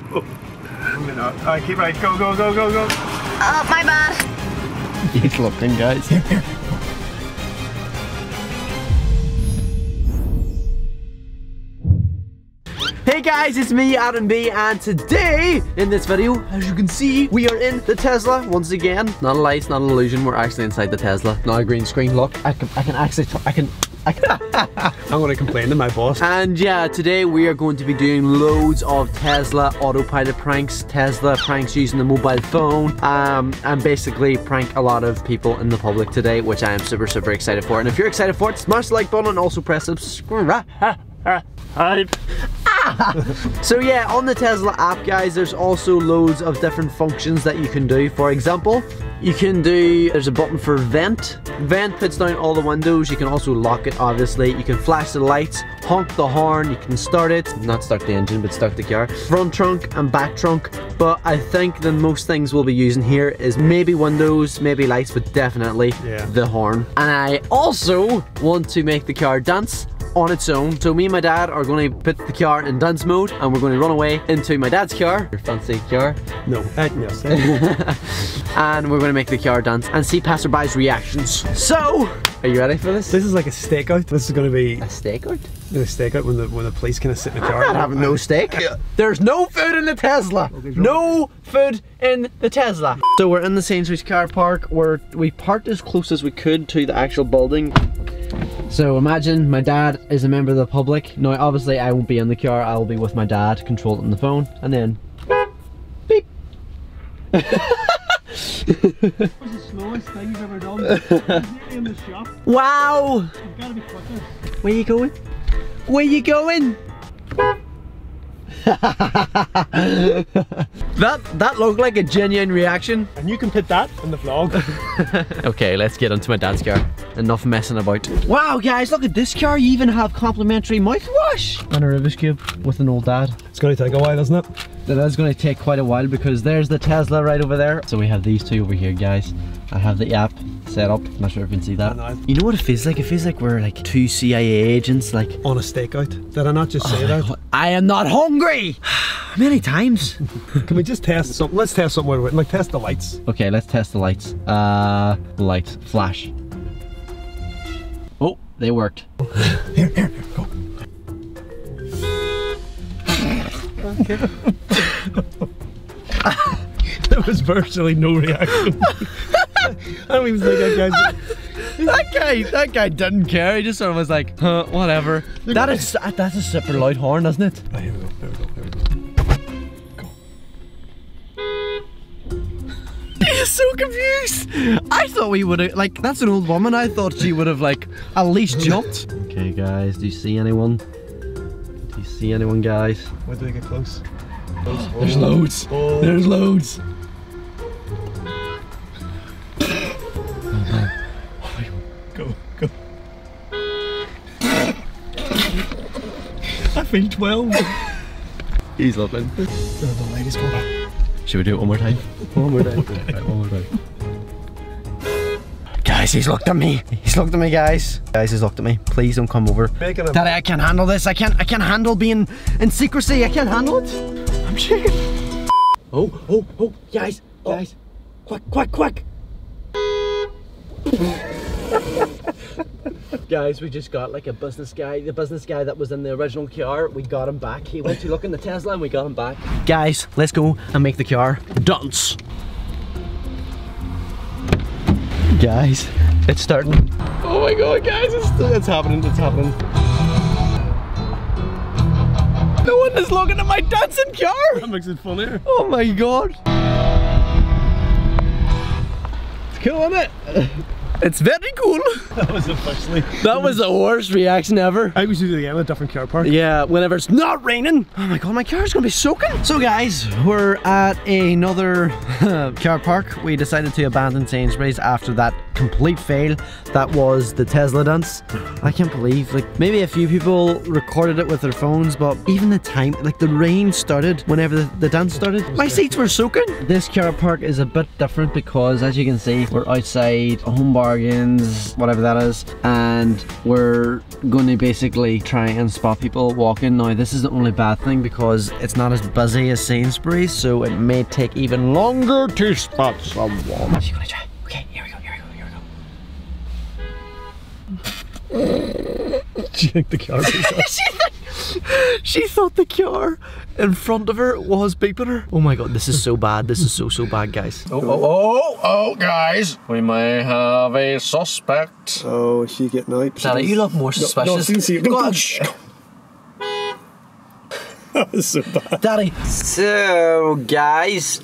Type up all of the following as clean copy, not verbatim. I'm gonna, I keep right, go, go, go, go, go. Oh, my bad. He's locked in, guys. Hey guys, it's me, Adam B, and today, in this video, as you can see, we are in the Tesla once again. Not a lie, it's not an illusion, we're actually inside the Tesla. Not a green screen, look, I can actually talk, I'm gonna complain to my boss. And yeah, today we are going to be doing loads of Tesla autopilot pranks, Tesla pranks using the mobile phone, and basically prank a lot of people in the public today, which I am super, super excited for. And if you're excited for it, smash the like button and also press subscribe. So yeah, on the Tesla app, guys, there's also loads of different functions that you can do. For example, you can do, there's a button for vent. Vent puts down all the windows. You can also lock it, obviously. You can flash the lights, honk the horn, you can start it. Not start the engine, but start the car. Front trunk and back trunk. But I think the most things we'll be using here is maybe windows, maybe lights, but definitely the horn. And I also want to make the car dance on its own. So me and my dad are going to put the car in dance mode and we're going to run away into my dad's car. Your fancy car? No. Yes. And we're going to make the car dance and see passerby's reactions. So, are you ready for this? This is like a stakeout. This is going to be... A stakeout? A stakeout when the police kind of sit in the car. I'm not having no steak. There's no food in the Tesla. No food in the Tesla. So we're in the Sainsbury's car park where we parked as close as we could to the actual building. So imagine my dad is a member of the public. Now obviously I won't be in the car, I'll be with my dad, controlled on the phone, and then beep. That was the slowest thing you've ever done. Nearly in the shop. Wow! I've got to be quicker. Where you going? Where you going? that looked like a genuine reaction. And you can put that in the vlog. Okay, let's get onto my dad's car. Enough messing about. Wow, guys, look at this car. You even have complimentary mouthwash. And a Rubik's Cube with an old dad. It's going to take a while, isn't it? That is going to take quite a while because there's the Tesla right over there. So we have these two over here, guys. I have the app set up. I'm not sure if you can see that. No. You know what it feels like? It feels like we're like two CIA agents, like on a stakeout. Did I not just say that? God. I am not hungry. Many times. Can we just test something? Let's test something. Like test the lights. Okay, let's test the lights. Lights flash. Oh, they worked. Here, go. Okay. There was virtually no reaction. I don't even think that guy's... that guy didn't care. He just sort of was like, huh, whatever. That's a super loud horn, isn't it? Oh, here we go, here we go, here we go. Go. He's so confused. I thought we would have, like, that's an old woman. I thought she would have, like, at least jumped. Okay, guys, do you see anyone? Do you see anyone, guys? Where do they get close? Oh, there's loads. Oh. There's loads. Go. I feel 12. He's loving. The ladies go back. Should we do it one more time? One more time. Guys, he's looked at me. He's looked at me, guys. Guys, he's looked at me. Please don't come over. Daddy, I can't handle this. I can't handle being in secrecy. I can't handle it. I'm shaking. Oh, guys. Oh. Guys. Quick. Guys, we just got like a business guy. The business guy that was in the original car, we got him back. He went to look in the Tesla and we got him back. Guys, let's go and make the car dance. Guys, it's starting. Oh my god, guys, it's happening. No one is looking at my dancing car. That makes it funnier. Oh my god. It's cool, isn't it? It's very cool. That was officially. That was the worst reaction ever. I was doing it again at a different car park. Yeah, whenever it's not raining. Oh my god, my car's gonna be soaking. So guys, we're at another car park. We decided to abandon Sainsbury's after that complete fail that was the Tesla dance. I can't believe, like, maybe a few people recorded it with their phones, but even the time, like, the rain started whenever the dance started. My seats were soaking. This car park is a bit different because, as you can see, we're outside Home Bargains, whatever that is, and we're going to basically try and spot people walking. Now, this is the only bad thing because it's not as busy as Sainsbury's, so it may take even longer to spot someone. What's she gonna try? Okay, here we go, here we go, here we go. Do you think the car was she thought the car in front of her was beeping her. Oh my god, this is so bad. This is so bad, guys. Oh, guys. We may have a suspect. Oh, she getting out. Sally, you look more suspicious. No, see, go on. That was so bad. Daddy. So, guys,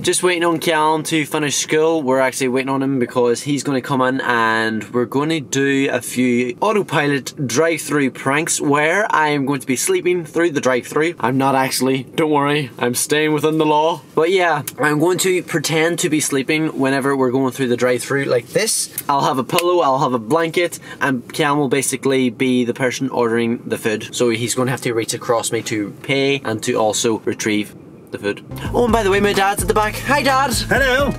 just waiting on Callum to finish school. We're actually waiting on him because he's going to come in and we're going to do a few Autopilot drive-through pranks where I am going to be sleeping through the drive-through. I'm not actually, don't worry, I'm staying within the law. But yeah, I'm going to pretend to be sleeping whenever we're going through the drive-through like this. I'll have a pillow, I'll have a blanket, and Callum will basically be the person ordering the food. So he's going to have to reach across me to pay and to also retrieve the food. Oh, and by the way, my dad's at the back. Hi, Dad. Hello.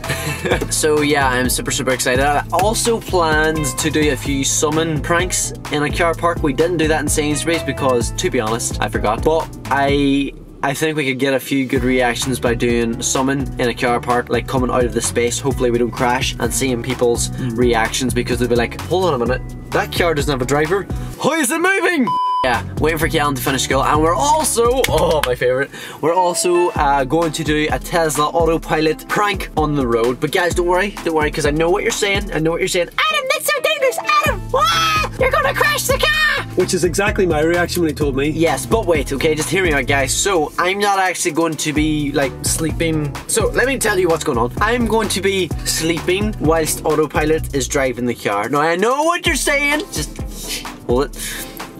So yeah, I'm super excited. I also planned to do a few summon pranks in a car park. We didn't do that in Sainsbury's because, to be honest, I forgot. But I think we could get a few good reactions by doing summon in a car park, like coming out of the space, hopefully we don't crash, and seeing people's reactions, because they'll be like, hold on a minute, that car doesn't have a driver. How is it moving? Yeah, waiting for Callum to finish school, and we're also, oh, my favorite, we're also going to do a Tesla Autopilot prank on the road. But guys, don't worry, because I know what you're saying, Adam, that's so dangerous, Adam, ah, you're gonna crash the car! Which is exactly my reaction when he told me. Yes, but wait, okay, just hear me out, guys. So, I'm not actually going to be, like, sleeping. So, let me tell you what's going on. I'm going to be sleeping whilst Autopilot is driving the car. Now, I know what you're saying, just hold it.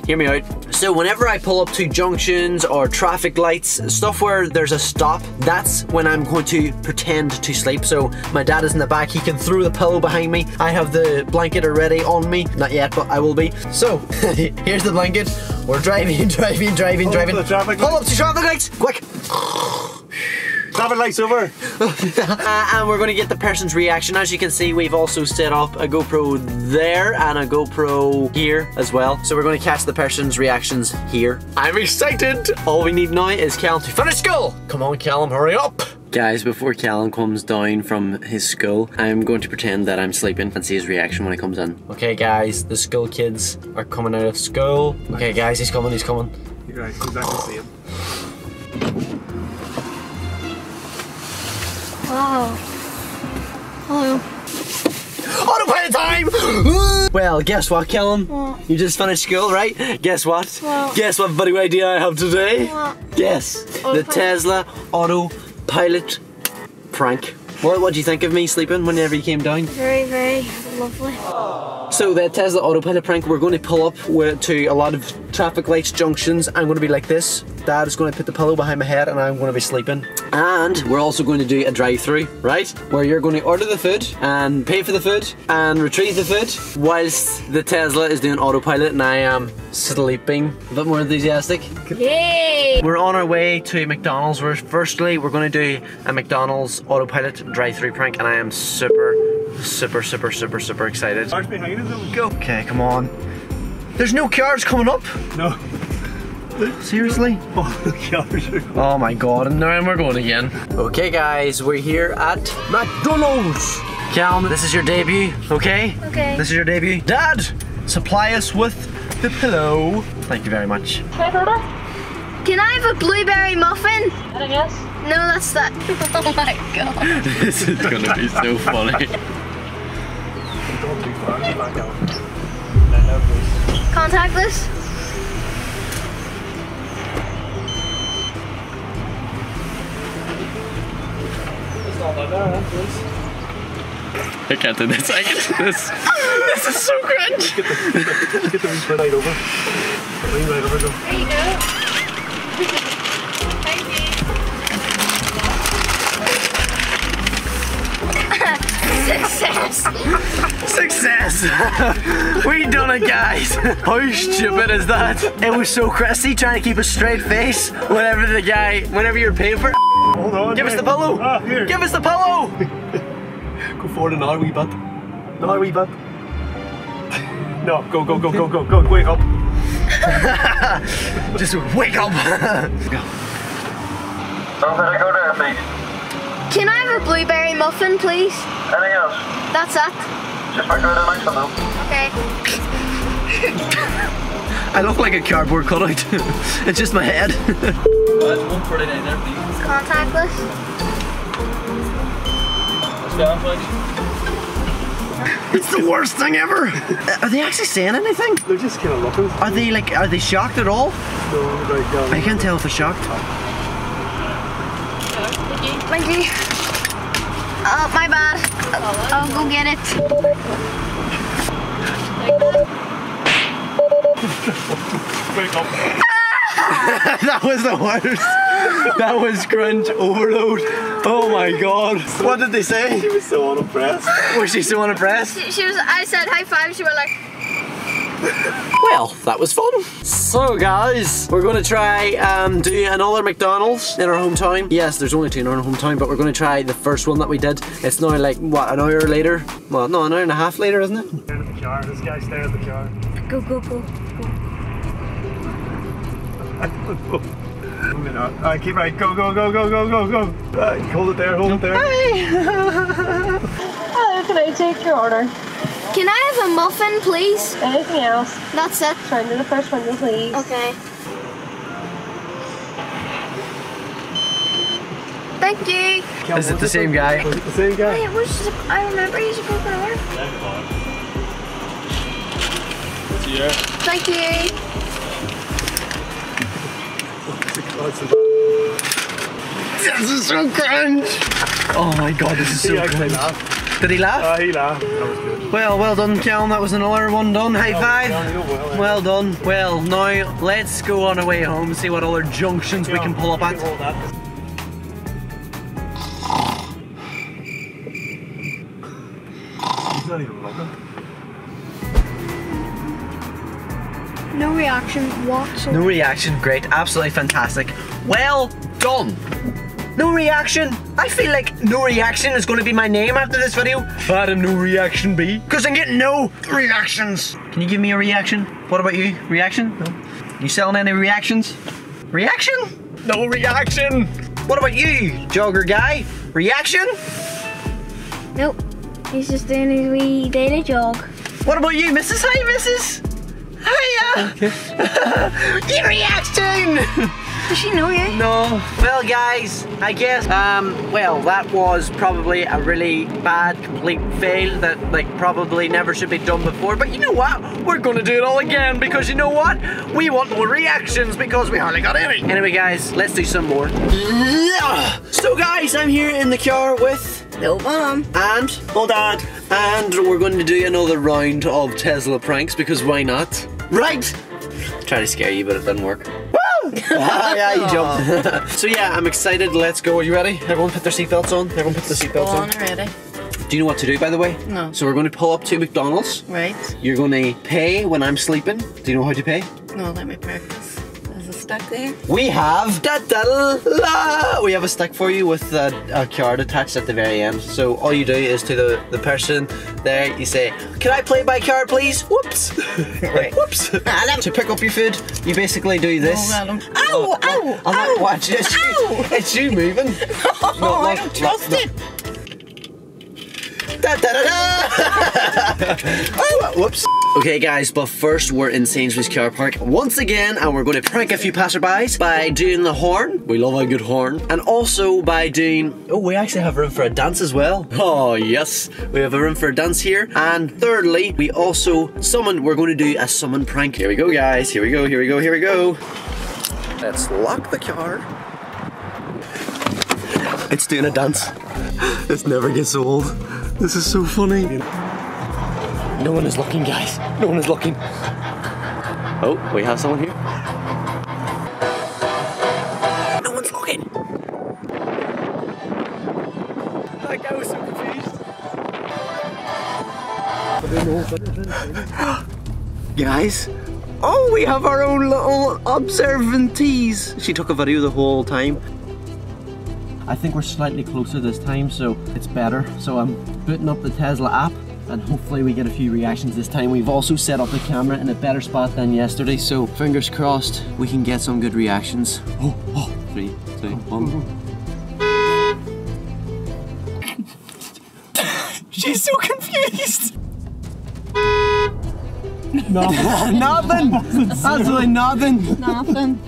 Hear me out. So whenever I pull up to junctions or traffic lights, stuff where there's a stop, that's when I'm going to pretend to sleep. So my dad is in the back, he can throw the pillow behind me. I have the blanket already on me. Not yet, but I will be. So, here's the blanket. We're driving. Pull up to traffic lights, quick. Traffic lights over. And we're going to get the person's reaction. As you can see, we've also set up a GoPro there and a GoPro here as well. So we're going to catch the person's reactions here. I'm excited. All we need now is Callum to finish school. Come on, Callum, hurry up. Guys, before Callum comes down from his school, I'm going to pretend that I'm sleeping and see his reaction when he comes in. Okay, guys, the school kids are coming out of school. Okay, guys, he's coming, he's coming. You're right, he's not going to see him. Wow. Hello. Autopilot time! Well, guess what, Callum? What? You just finished school, right? Guess what? What? Guess what buddy idea I have today? What? Guess. Autopilot. The Tesla Autopilot prank. What do you think of me sleeping whenever you came down? Very lovely. So the Tesla Autopilot prank, we're going to pull up to a lot of traffic lights, junctions. I'm going to be like this. Dad is going to put the pillow behind my head and I'm going to be sleeping. And we're also going to do a drive-through, right? Where you're going to order the food and pay for the food and retrieve the food whilst the Tesla is doing Autopilot and I am sleeping. A bit more enthusiastic. Yay! We're on our way to McDonald's. Firstly, we're going to do a McDonald's Autopilot drive-through prank and I am super excited. Cars behind us. Go. Okay, come on. There's no cars coming up. No. Seriously? Oh, the cars are coming. Oh my god, and now we're going again. Okay guys, we're here at McDonald's. Callum, this is your debut, okay? Okay. This is your debut. Dad, supply us with the pillow. Thank you very much. Can I have a blueberry muffin? I guess. No, that's that. Oh my god. This is gonna be so funny. Contactless? It's not like that, please. I can't do this. I can't do this. This is so cringe. Get the ring right over. Ring right over, go. There you go. Thank you. Success! Yes! We done it, guys! How stupid is that? It was so crusty trying to keep a straight face whenever the guy, whenever you're paying for. Hold on. Give us the pillow! Ah, give us the pillow! Go forward another wee bit. Another wee bit. No, go, wake up. Just wake up! Go. I'm gonna go there, please. Can I have a blueberry muffin, please? Anything else? That's it. Just make sure the next one, though. Okay. I look like a cardboard cutout. It's just my head. That's 149 there, please. Contactless. Let's go, please. It's the worst thing ever. Are they actually saying anything? They're just kind of looking. Are they like? Are they shocked at all? No, I can't tell if they're shocked. Thank you. Oh, my bad. I'll go get it. That was the worst. That was cringe overload. Oh my god. What did they say? She was so unimpressed. Was she so unimpressed? She was, I said high five, she was like... Well, that was fun. So guys, we're going to try do another McDonald's in our hometown. Yes, there's only two in our hometown, but we're going to try the first one that we did. It's now like, what, an hour later? Well, no, an hour and a half later, isn't it? Stare at the car. This guy's staring at the car. Go, go, go, go. I don't know. Alright, keep right. Go, go, go, go, go, go, go. Hold it there, hold it there. Hi. Hello, can I take your order? Can I have a muffin, please? Anything else? That's it. Turn to the first window, please. Okay. Thank you. Is it the same guy? Is it the same guy? Wait, I remember he's a broken arm. Yeah. Thank you. This is so cringe. Oh my god, this is so cringe. Did he laugh? He laughed. That was good. Well done, Callum. That was another one done. High five. Well done. Well, now let's go on our way home and see what other junctions we can pull up at. He's not even looking. No reaction whatsoever. No reaction. Great. Absolutely fantastic. Well done. No reaction. I feel like no reaction is going to be my name after this video. Adam No Reaction B. Because I'm getting no reactions. Can you give me a reaction? What about you? Reaction? No. You selling any reactions? Reaction? No reaction. What about you, jogger guy? Reaction? Nope. He's just doing his wee daily jog. What about you, Mrs.? Hi, Mrs. Hiya. Okay. Your reaction. Does she know you? No. Well guys, I guess, well, that was probably a really bad, complete fail that like probably never should be done before. But you know what? We're gonna do it all again because you know what? We want more reactions because we hardly got any. Anyway guys, let's do some more. So guys, I'm here in the car with little mom and little dad. And we're going to do another round of Tesla pranks because why not? Right? Try to scare you, but it doesn't work. Yeah, you jumped. So yeah, I'm excited. Let's go. Are you ready? Everyone put their seatbelts on. Everyone put their seatbelts on. Already. Do you know what to do, by the way? No. So we're going to pull up to McDonald's. Right. You're going to pay when I'm sleeping. Do you know how to pay? No, let me practice. Is a stick there? We have we have a stick for you with a card attached at the very end. So all you do is to the person there, you say, "Can I play by card, please?" Whoops. Right. Whoops. To pick up your food, you basically do this. Oh, Adam. Ow! Ow! I'm not watching. It's you moving. No, I don't trust it. Da, da, da, da. Oh, whoops. Okay guys, but first we're in Sainsbury's car park once again and we're going to prank a few passerbys by doing the horn. We love a good horn. And also by doing... Oh, we actually have room for a dance as well. Oh yes, we have a room for a dance here. And thirdly, we also summon. We're going to do a summon prank. Here we go guys, here we go, here we go, here we go. Let's lock the car. It's doing a dance. This never gets old. This is so funny. No one is looking, guys. No one is looking. Oh, we have someone here. No one's looking. That guy was so confused. Guys, oh, we have our own little observantees. She took a video the whole time. I think we're slightly closer this time, so it's better. So I'm booting up the Tesla app and hopefully we get a few reactions this time. We've also set up the camera in a better spot than yesterday, so fingers crossed we can get some good reactions. Oh, oh. 3, 2, 1. She's so confused! Nothing. Nothing! Absolutely nothing! Nothing.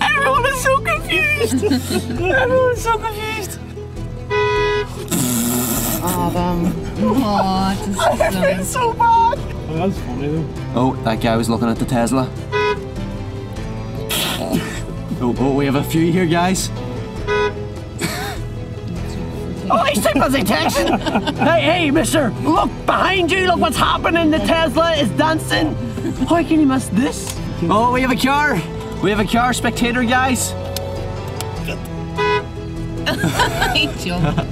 Everyone is so confused! Everyone is so confused! Adam. Oh, it's just I feel so bad. Oh, that's funny though. Oh, that guy was looking at the Tesla. Oh, oh, we have a few here, guys. Oh, he's taking his attention. Hey, hey, mister, look behind you. Look what's happening. The Tesla is dancing. How can you miss this? Oh, we have a car. We have a car, spectator, guys. I jumped.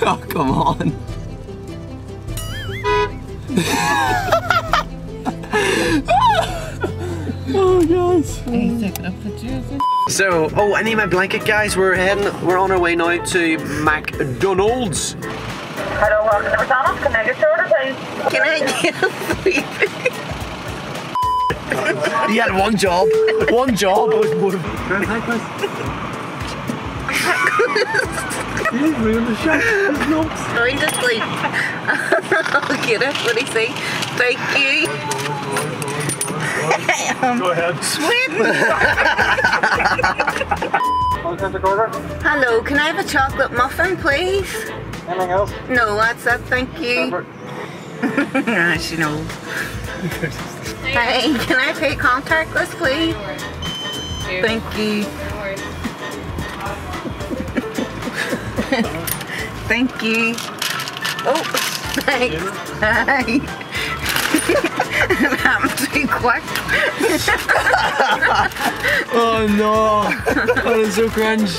Oh, come on. Oh, guys. So, oh, I need my blanket, guys. We're on our way now to McDonald's. Hello, welcome to McDonald's. Can I get your order, please? Can I get a freebie? You had one job. One job. He ruined the shop. I'm just like, I'll get it. What do you say? Thank you. Go ahead. Sweet. Hello, can I have a chocolate muffin, please? Anything else? No, that's it. Thank you. She knows. Hey, can I pay contactless, please? Thank you. Thank you. Oh, thanks. Hi. I'm too quick. Oh no. That is so cringe.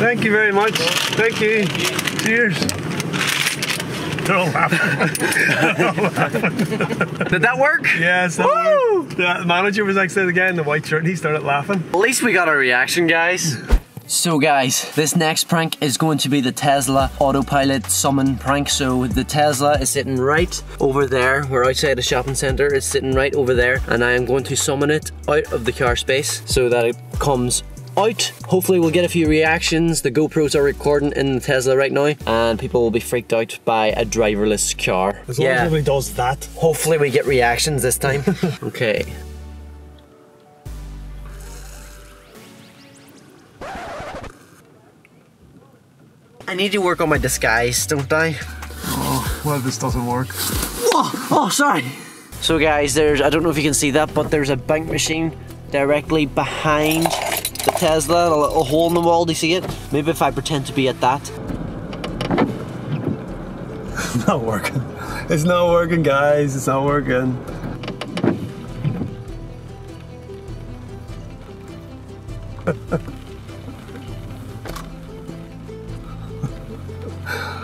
Thank you very much. Thank you. Cheers. They're all laughing. Did that work? Yes. Yeah, woo! The manager was next to the guy in the white shirt and he started laughing. At least we got a reaction, guys. So guys, this next prank is going to be the Tesla Autopilot summon prank. So the Tesla is sitting right over there. We're outside a shopping center. It's sitting right over there and I am going to summon it out of the car space so that it comes out. Hopefully we'll get a few reactions. The GoPros are recording in the Tesla right now and people will be freaked out by a driverless car. As long as nobody does that. Hopefully we get reactions this time. Okay. I need to work on my disguise, don't I? Oh, well, this doesn't work. Oh, oh, sorry. So guys, there's, I don't know if you can see that, but there's a bank machine directly behind the Tesla, a little hole in the wall, do you see it? Maybe if I pretend to be at that. Not working. It's not working, guys, it's not working.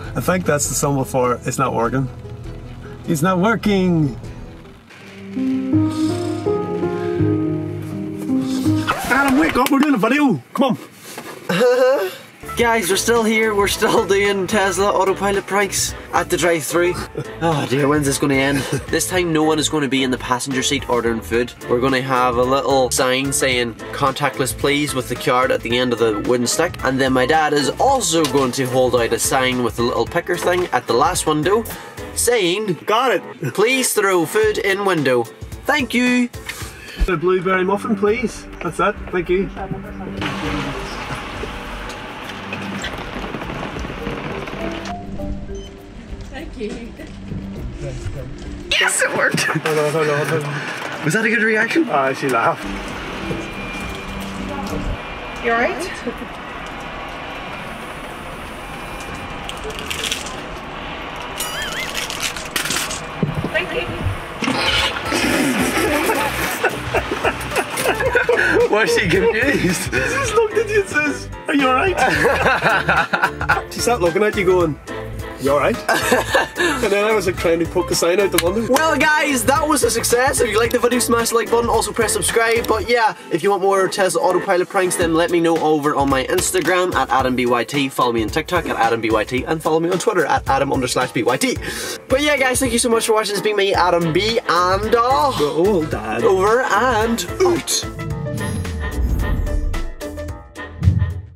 I think that's the symbol for it's not working. It's not working! Adam, wake up, we're doing a video! Come on! Guys, we're still here, we're still doing Tesla Autopilot pranks at the drive-thru. Oh dear, when's this going to end? This time no one is going to be in the passenger seat ordering food. We're going to have a little sign saying contactless please with the card at the end of the wooden stick, and then my dad is also going to hold out a sign with a little picker thing at the last window saying, got it, please throw food in window. Thank you. The blueberry muffin please, that's it, thank you. Yes, it worked! Hold on, hold on, hold on. Was that a good reaction? She laughed. You all right? Thank you. Why is she confused? She's looked at you and says, "Are you all right?" She sat looking at you going, "You alright?" And then I was like trying to poke the sign out the window. Well guys, that was a success. If you like the video, smash the like button, also press subscribe. But yeah, if you want more Tesla Autopilot pranks, then let me know over on my Instagram at AdamBYT, follow me on TikTok at AdamBYT, and follow me on Twitter at Adam_BYT. But yeah guys, thank you so much for watching. It's been me, Adam B, and the old dad, over and out.